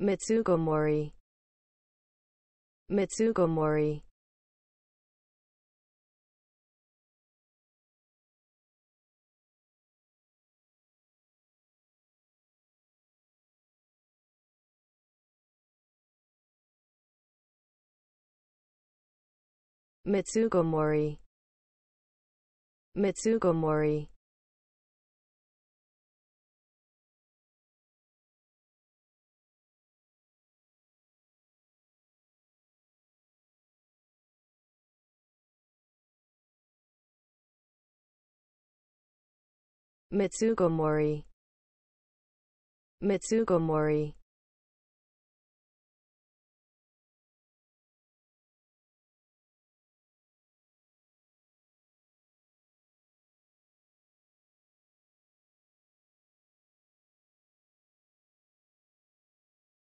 Mitsuko Mori. Mitsuko Mori. Mitsuko Mori. Mitsuko Mori. Mitsuko Mori. Mitsuko Mori.